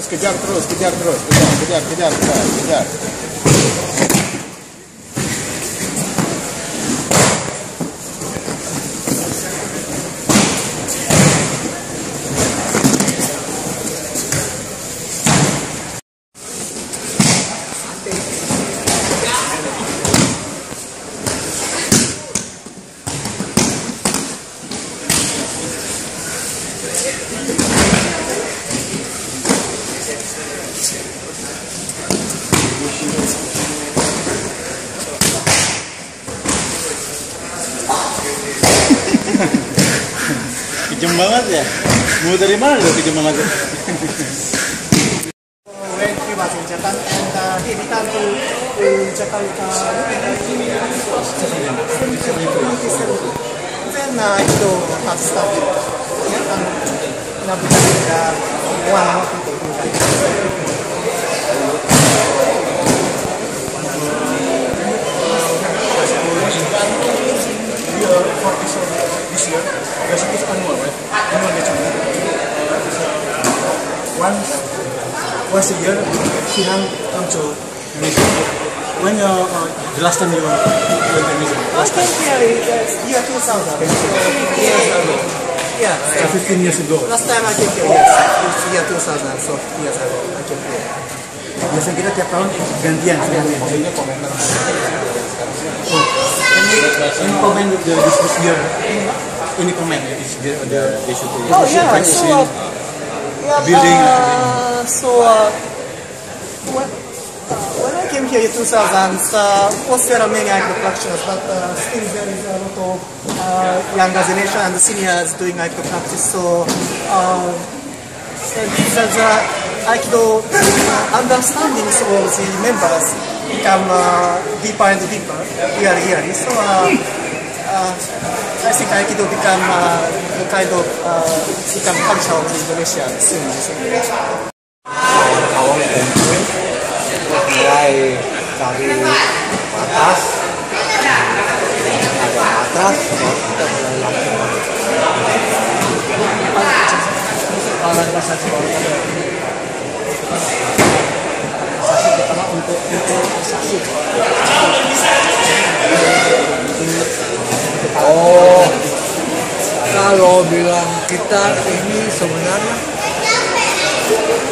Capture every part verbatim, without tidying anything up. Terus, kejar terus, kejar terus, kejar, kejar, kejar, kejar, kejar. Kejam banget ya. Mau dari mana lo kejam banget? Once, once a year, she comes to Indonesia. When uh, uh, the last time you went to Indonesia? Last time? Yeah, year two thousand. Yeah, so fifteen years ago. Last time I came here, yes. It's year two thousand, so years ago I came here. Biasanya kita tiap tahun gantian. Any comment with this year? Any comment? Oh yeah, so... Building. Uh, so, uh, when, uh, when I came here in two thousand, uh, of course there are many Aikido practitioners, but uh, still there is a lot of uh, young generation and seniors doing Aikido practice. So, uh, these are the Aikido understandings of the members become uh, deeper and deeper year yearly. So, uh, uh, I think Aikido become uh, the kind of uh, become culture of Indonesia soon. Awang kumpul, mulai dari atas, ada atas, kita mulai langsung. Alat dasar semuanya. Sasi pertama untuk untuk sasi. Oh, kalau bilang kita ini sebenarnya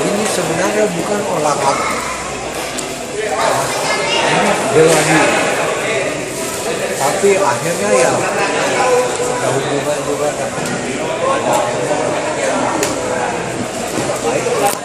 ini sebenarnya bukan olahraga, ini berlari, tapi akhirnya ya ada hubungan juga dengan baik.